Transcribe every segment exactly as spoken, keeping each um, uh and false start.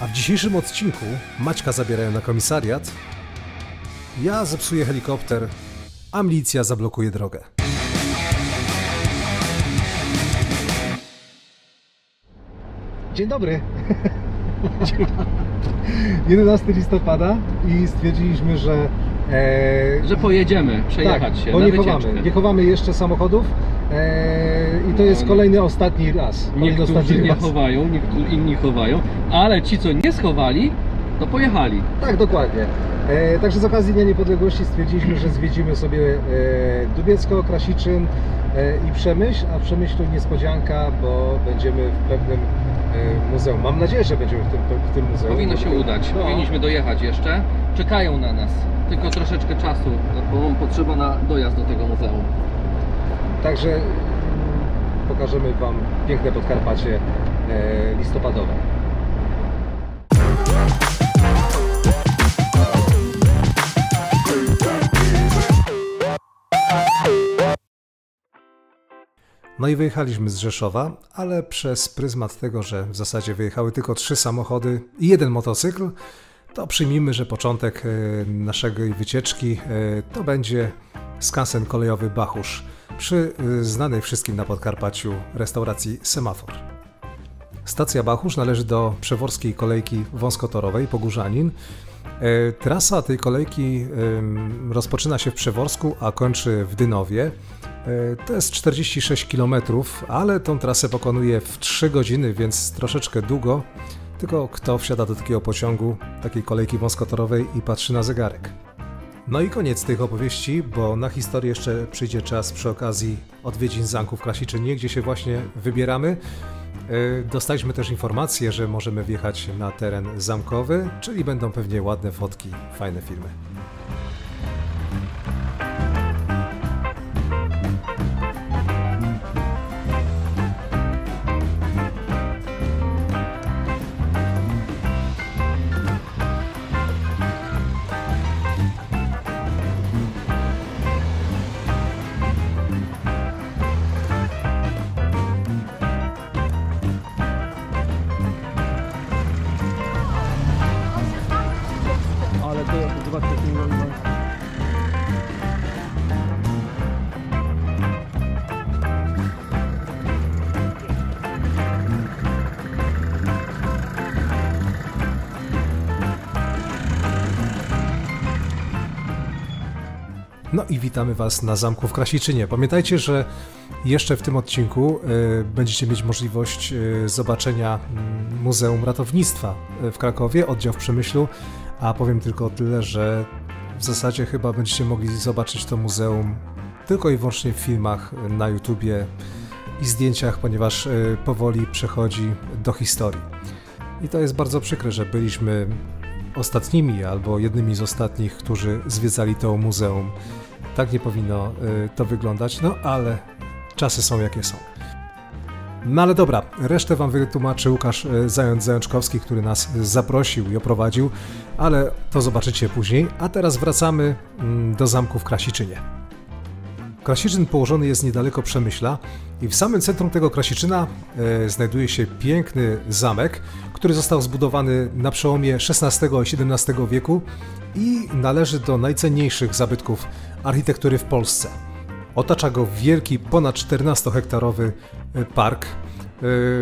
A w dzisiejszym odcinku Maćka zabierają na komisariat, ja zepsuję helikopter, a milicja zablokuje drogę. Dzień dobry. jedenastego listopada i stwierdziliśmy, że... E, że pojedziemy przejechać tak, się bo na nie wycieczkę. Chowamy, nie chowamy jeszcze samochodów e, i to jest kolejny, ostatni raz. Kolejny niektórzy ostatni nie raz. chowają, niektórzy inni chowają, ale ci, co nie schowali, to pojechali. Tak, dokładnie. E, także z okazji Dnia Niepodległości stwierdziliśmy, że zwiedzimy sobie e, Dubiecko, Krasiczyn e, i Przemyśl, a w Przemyślu niespodzianka, bo będziemy w pewnym muzeum. Mam nadzieję, że będziemy w tym, w tym muzeum. Powinno się udać. No. Powinniśmy dojechać jeszcze. Czekają na nas. Tylko troszeczkę czasu, bo potrzeba na dojazd do tego muzeum. Także pokażemy Wam piękne Podkarpacie listopadowe. No i wyjechaliśmy z Rzeszowa, ale przez pryzmat tego, że w zasadzie wyjechały tylko trzy samochody i jeden motocykl, to przyjmijmy, że początek naszej wycieczki to będzie skansen kolejowy Bachórz przy znanej wszystkim na Podkarpaciu restauracji Semafor. Stacja Bachórz należy do przeworskiej kolejki wąskotorowej Pogórzanin. Trasa tej kolejki rozpoczyna się w Przeworsku, a kończy w Dynowie. To jest czterdzieści sześć kilometrów, ale tą trasę pokonuje w trzy godziny, więc troszeczkę długo. Tylko kto wsiada do takiego pociągu, takiej kolejki wąskotorowej i patrzy na zegarek. No i koniec tych opowieści, bo na historię jeszcze przyjdzie czas przy okazji odwiedzin zamku w Krasiczynie, gdzie się właśnie wybieramy. Dostaliśmy też informację, że możemy wjechać na teren zamkowy, czyli będą pewnie ładne fotki, fajne filmy. No i witamy Was na zamku w Krasiczynie. Pamiętajcie, że jeszcze w tym odcinku y, będziecie mieć możliwość y, zobaczenia y, Muzeum Ratownictwa w Krakowie, oddział w Przemyślu, a powiem tylko tyle, że w zasadzie chyba będziecie mogli zobaczyć to muzeum tylko i wyłącznie w filmach na YouTubie i zdjęciach, ponieważ y, powoli przechodzi do historii. I to jest bardzo przykre, że byliśmy ostatnimi albo jednymi z ostatnich, którzy zwiedzali to muzeum. Tak nie powinno y, to wyglądać, no ale czasy są jakie są. No ale dobra, resztę Wam wytłumaczy Łukasz Zając-Zajączkowski, który nas zaprosił i oprowadził, ale to zobaczycie później. A teraz wracamy do zamku w Krasiczynie. Krasiczyn położony jest niedaleko Przemyśla i w samym centrum tego Krasiczyna y, znajduje się piękny zamek, który został zbudowany na przełomie szesnastego i siedemnastego wieku i należy do najcenniejszych zabytków architektury w Polsce. Otacza go wielki, ponad czternastohektarowy park.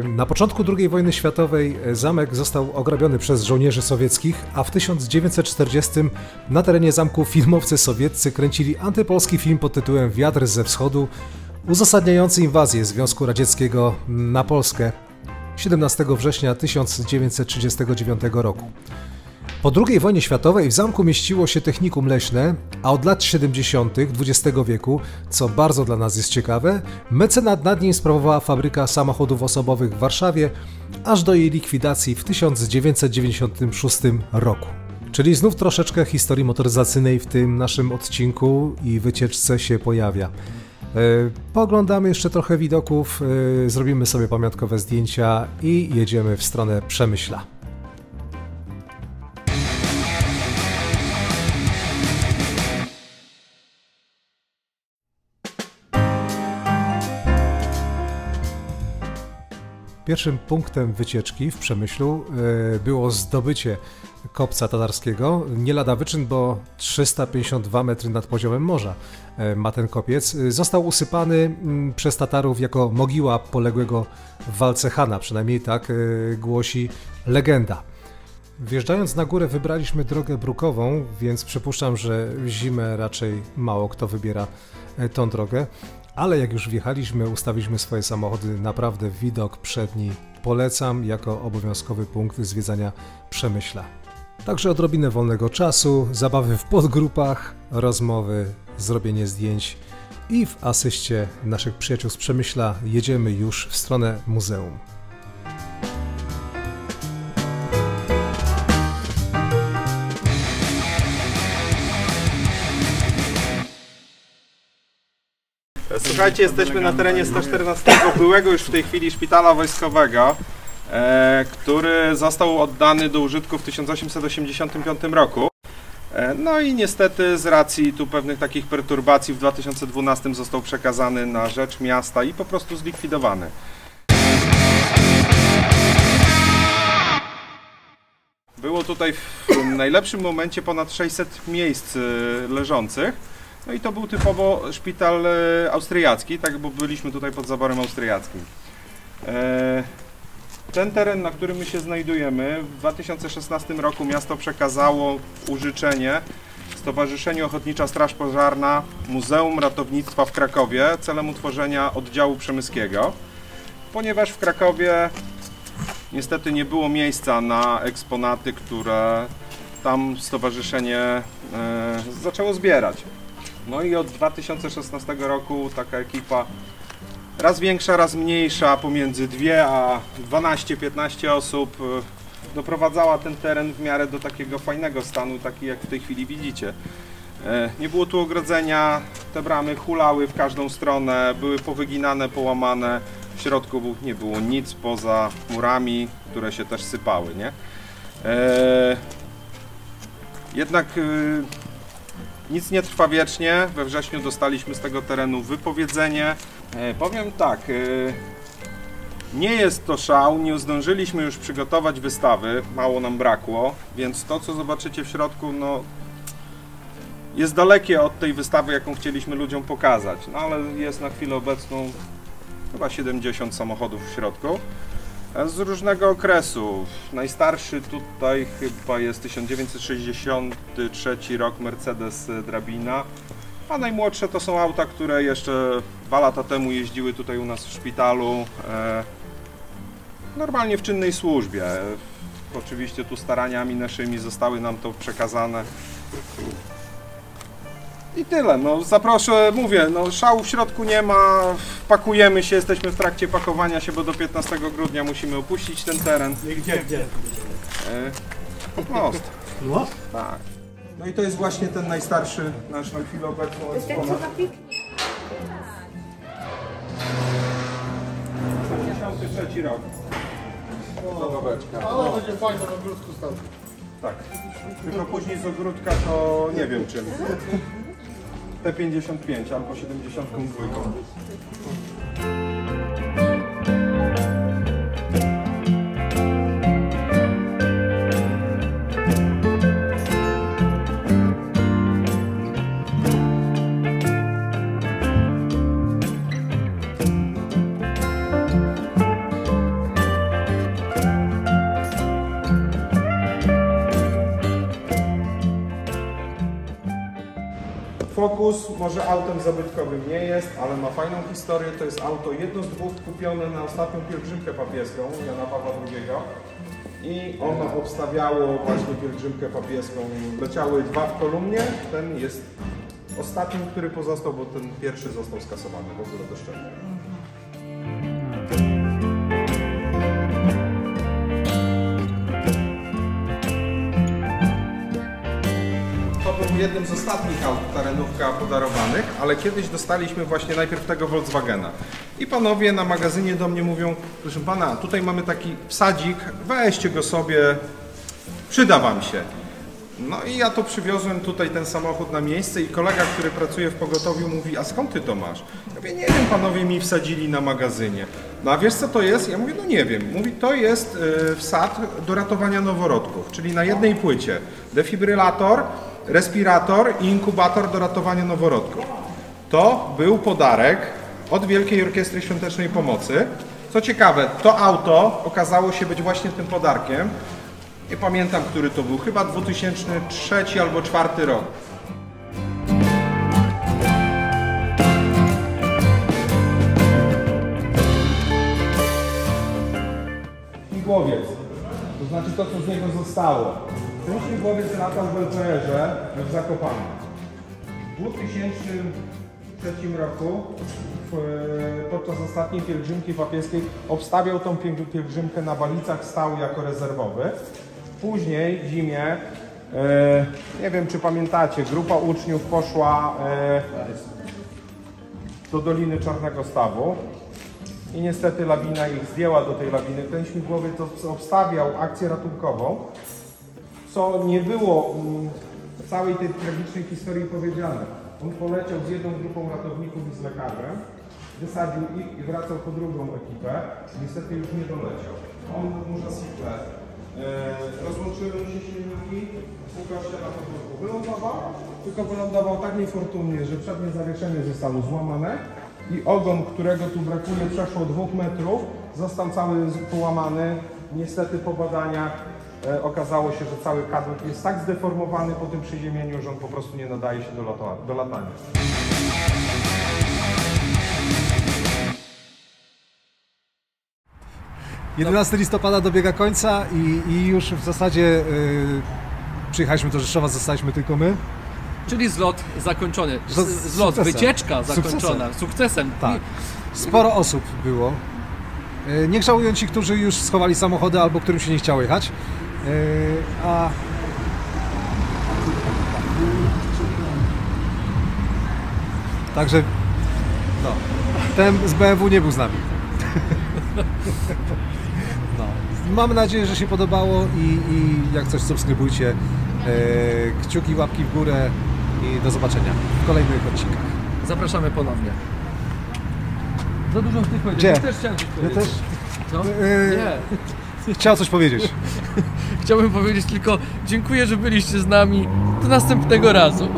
Na początku drugiej wojny światowej zamek został ograbiony przez żołnierzy sowieckich, a w tysiąc dziewięćset czterdziestym na terenie zamku filmowcy sowieccy kręcili antypolski film pod tytułem Wiatr ze wschodu, uzasadniający inwazję Związku Radzieckiego na Polskę siedemnastego września tysiąc dziewięćset trzydziestego dziewiątego roku. Po drugiej wojnie światowej w zamku mieściło się technikum leśne, a od lat siedemdziesiątych dwudziestego wieku, co bardzo dla nas jest ciekawe, mecenat nad nim sprawowała fabryka samochodów osobowych w Warszawie, aż do jej likwidacji w tysiąc dziewięćset dziewięćdziesiątym szóstym roku. Czyli znów troszeczkę historii motoryzacyjnej w tym naszym odcinku i wycieczce się pojawia. Poglądamy jeszcze trochę widoków, zrobimy sobie pamiątkowe zdjęcia i jedziemy w stronę Przemyśla. Pierwszym punktem wycieczki w Przemyślu było zdobycie Kopca Tatarskiego. Nie lada wyczyn, bo trzysta pięćdziesiąt dwa metry nad poziomem morza ma ten kopiec. Został usypany przez Tatarów jako mogiła poległego w walce Hana, przynajmniej tak głosi legenda. Wjeżdżając na górę wybraliśmy drogę brukową, więc przypuszczam, że w zimę raczej mało kto wybiera tą drogę. Ale jak już wjechaliśmy, ustawiliśmy swoje samochody, naprawdę widok przedni polecam jako obowiązkowy punkt zwiedzania Przemyśla. Także odrobinę wolnego czasu, zabawy w podgrupach, rozmowy, zrobienie zdjęć i w asyście naszych przyjaciół z Przemyśla jedziemy już w stronę muzeum. Słuchajcie, jesteśmy na terenie sto czternastego byłego już w tej chwili szpitala wojskowego, e, który został oddany do użytku w tysiąc osiemset osiemdziesiątym piątym roku. E, no i niestety z racji tu pewnych takich perturbacji w dwa tysiące dwunastym został przekazany na rzecz miasta i po prostu zlikwidowany. Było tutaj w najlepszym momencie ponad sześćset miejsc leżących. No i to był typowo szpital austriacki, tak, bo byliśmy tutaj pod zaborem austriackim. Ten teren, na którym my się znajdujemy, w dwa tysiące szesnastym roku miasto przekazało użyczenie Stowarzyszeniu Ochotnicza Straż Pożarna Muzeum Ratownictwa w Krakowie celem utworzenia oddziału przemyskiego, ponieważ w Krakowie niestety nie było miejsca na eksponaty, które tam stowarzyszenie zaczęło zbierać. No i od dwa tysiące szesnastego roku taka ekipa raz większa, raz mniejsza, pomiędzy dwie a dwanaście piętnaście osób doprowadzała ten teren w miarę do takiego fajnego stanu, taki jak w tej chwili widzicie. Nie było tu ogrodzenia, te bramy hulały w każdą stronę, były powyginane, połamane. W środku nie było nic poza murami, które się też sypały, nie? Jednak nic nie trwa wiecznie, we wrześniu dostaliśmy z tego terenu wypowiedzenie. E, powiem tak, e, nie jest to szał, nie zdążyliśmy już przygotować wystawy, mało nam brakło, więc to, co zobaczycie w środku, no, jest dalekie od tej wystawy, jaką chcieliśmy ludziom pokazać, no ale jest na chwilę obecną chyba siedemdziesiąt samochodów w środku. Z różnego okresu. Najstarszy tutaj chyba jest tysiąc dziewięćset sześćdziesiąty trzeci rok Mercedes Drabina, a najmłodsze to są auta, które jeszcze dwa lata temu jeździły tutaj u nas w szpitalu, e, normalnie w czynnej służbie. Oczywiście tu staraniami naszymi zostały nam to przekazane. I tyle, no zaproszę, mówię, no szału w środku nie ma, pakujemy się, jesteśmy w trakcie pakowania się, bo do piętnastego grudnia musimy opuścić ten teren. I gdzie, gdzie? Most. Most? Tak. No i to jest właśnie ten najstarszy nasz na chwilę obecną eksponat. osiemdziesiąty trzeci rok. Zabaweczka. Ale będzie fajna, w ogródku stał. Tak, tylko później z ogródka to nie wiem czym. T pięćdziesiąt pięć albo siedemdziesiąt dwa. Fokus może autem zabytkowym nie jest, ale ma fajną historię. To jest auto jedno z dwóch kupione na ostatnią pielgrzymkę papieską Jana Pawła drugiego i ono obstawiało właśnie pielgrzymkę papieską. Leciały dwa w kolumnie, ten jest ostatnim, który pozostał, bo ten pierwszy został skasowany w ogóle doszczętnie. Jednym z ostatnich aut terenówka podarowanych, ale kiedyś dostaliśmy właśnie najpierw tego Volkswagena. I panowie na magazynie do mnie mówią, proszę pana, tutaj mamy taki wsadzik, weźcie go sobie, przyda wam się. No i ja to przywiozłem tutaj ten samochód na miejsce i kolega, który pracuje w pogotowiu mówi, a skąd ty to masz? Ja mówię, nie wiem, panowie mi wsadzili na magazynie. No a wiesz co to jest? Ja mówię, no nie wiem. Mówi, to jest y, wsad do ratowania noworodków, czyli na jednej płycie defibrylator, respirator i inkubator do ratowania noworodków. To był podarek od Wielkiej Orkiestry Świątecznej Pomocy. Co ciekawe, to auto okazało się być właśnie tym podarkiem. Nie pamiętam, który to był, chyba dwa tysiące trzeci albo dwa tysiące czwarty rok. Śmigłowiec, to znaczy to, co z niego zostało. Ten śmigłowiec latał w Welcherze w Zakopane. W dwa tysiące trzecim roku, podczas ostatniej pielgrzymki papieskiej, obstawiał tą pielgrzymkę na Balicach, stał jako rezerwowy. Później w zimie, nie wiem czy pamiętacie, grupa uczniów poszła do Doliny Czarnego Stawu. I niestety lawina ich zdjęła do tej lawiny. Ten śmigłowiec obstawiał akcję ratunkową, co nie było w całej tej tragicznej historii powiedziane. On poleciał z jedną grupą ratowników i z lekarzem, wysadził ich i wracał po drugą ekipę. Niestety już nie doleciał. On może sikle. Rozłączyły się silniki, Łukasz się na podwórku wylądował, tylko wylądował tak niefortunnie, że przednie zawieszenie zostało złamane. I ogon, którego tu brakuje, przeszło dwóch metrów, został cały połamany. Niestety po badaniach e, okazało się, że cały kadłub jest tak zdeformowany po tym przyziemieniu, że on po prostu nie nadaje się do, lata, do latania. jedenastego listopada dobiega końca i, i już w zasadzie yy, przyjechaliśmy do Rzeszowa, zostaliśmy tylko my. Czyli zlot zakończony, z, zlot, sukcesem. Wycieczka zakończona, sukcesem. sukcesem. Tak. Sporo osób było. Nie żałują ci, którzy już schowali samochody albo którym się nie chciało jechać. A... Także no. Ten z B M W nie był z nami. No. Mam nadzieję, że się podobało i, i jak coś subskrybujcie. Kciuki, łapki w górę. I do zobaczenia w kolejnych odcinkach. Zapraszamy ponownie. Za dużo z tych powiedzieć. Ja też chciałem coś powiedzieć. Ja też? Co? Nie. Chciał coś powiedzieć. Chciałbym powiedzieć tylko dziękuję, że byliście z nami. Do następnego razu.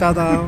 Tada.